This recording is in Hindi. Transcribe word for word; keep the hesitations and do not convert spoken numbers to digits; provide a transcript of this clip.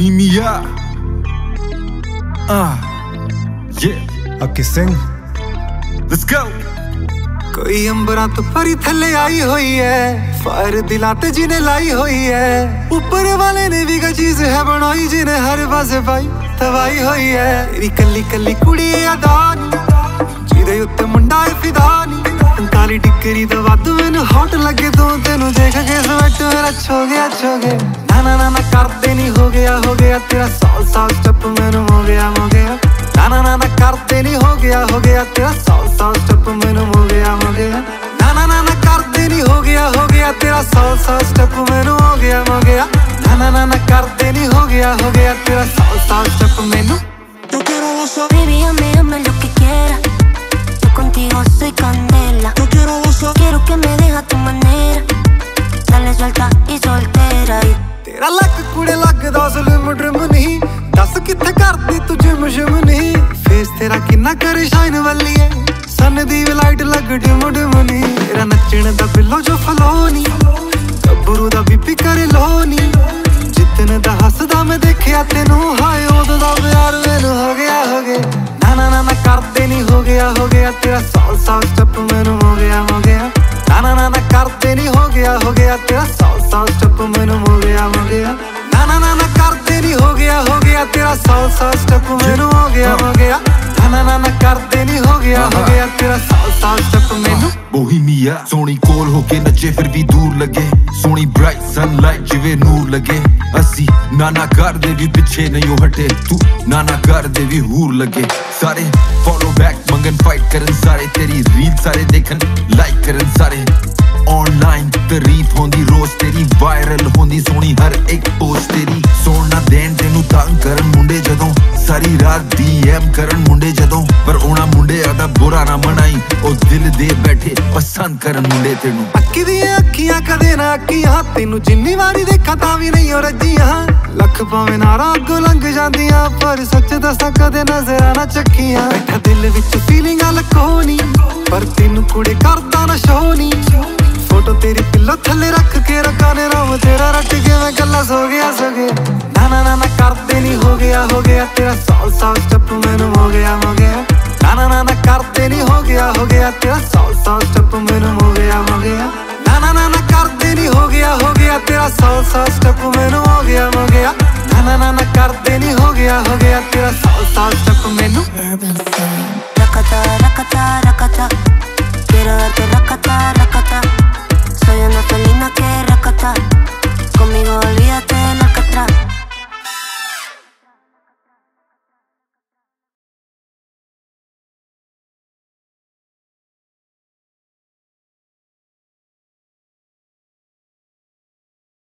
बोहिमिया। Ah, yeah, अब किसिंग। Let's go। कोई अंबरा तो परी थले आई हुई है, फायर दिलाते जिने लाई हुई है, ऊपर वाले ने भी का चीज है बनाई जिने हर वाजे भाई तवाई हुई है। तेरी कली कली कुड़ी यादानी, जिदे उत्ते मुंडा है फिदानी। ताली टिकरी दवा तू मैनू हॉट लगे तू तेनू देख के स्वेट मेरा छो गया छो गया ना ना ना ना करते नहीं हो गया हो गया तेरा साल साल स्टेप मैनू हो गया हो गया ना ना ना ना करते नहीं हो गया हो गया तेरा साल साल स्टेप मैनू हो गया हो गया ना ना ना ना करते नहीं हो गया हो गया तेरा साल साल स्टेप मैनू हो गया हो गया ना ना ना ना करते नहीं हो गया हो गया तेरा साल साल स्टेप मैनू Yo quiero eso baby ame ame lo que quiera Yo contigo soy candela Quiero que me deja tu manera Dale suelta y soltera तेरा लक कुड़े लगदा जुल्म ड्रिम नहीं दस किथे करती तू जिम शिम नहीं फेस तेरा किन्ना करे शाइन वाली है सन दी लाइट लग डिम डिम नहीं तेरा नचण दा बिलो जो फलोनी गब्बरू दा बीपी करे लोनी जितने दा हसदा मैं देखया तेनू हाय ओद दा प्यार मैनू हो गया हो गया ना ना ना ना करते नहीं हो गया हो गया तेरा साल साल स्टेप मैनू हो गया हो गया ना ना ना ना करते नहीं हो गया हो गया तेरा साल साल स्टेप मैनू हो गया हो गया ना ना ना ना करते नहीं हो गया हो गया तेरा साल साल स्टेप मैनू हो गया हो गया ना ना ना ना करते नहीं हो गया हो गया तेरा साल साल स्टेप मैनू बोहिमिया सोनी कोल होके नचे फिर भी दूर लगे सोनी ब्राइट सनलाइट जिवे नूर लगे असी नाना कर दे भी पीछे नहीं हटे तू नाना कर दे भी हूर लगे सारे फॉलो बैक मंगन फाइट करन सारे तेरी रील सारे देखन लाइक करन सारे ऑनलाइन तारीफ होंदी रोज तेरी वायरल होंदी सोनी हर एक पोस्ट तेरी सोना देन तेनू तंग करन मुंडे जदों सारी रात डीएम करन मुंडे जदों पर ओना मुंडे आदा बुरा ना मनाई ओ दिल दे बैठे पसंद करन मुंडे तेनू अक्की दी अक्खियां कदे ना अक्खियां तेनू जिन्नी वारी देखा ता भी नहीं हो रजियां लख पावे नारा अगो लंघ जांदियां पर सच दसां कदे नजरां ना चक्कियां बैठा दिल विच फीलिंगां लकोनी पर तेनू कुड़े करदा ना शोनी फोटो तेरी पिल्लो थले रख के रखाने राव तेरा रट के मैं गल्ला सो गया सो गया ना ना ना ना करते नहीं हो गया हो गया तेरा साल साल स्टेप मैनू हो गया हो गया ना ना ना ना करते नहीं हो गया हो गया तेरा साल साल स्टेप मैनू हो गया हो गया ना ना ना ना करते नहीं हो गया हो गया तेरा साल साल स्टेप मैनू हो गया हो गया ना ना ना ना करते नहीं हो गया हो गया तेरा साल साल स्टेप मैनू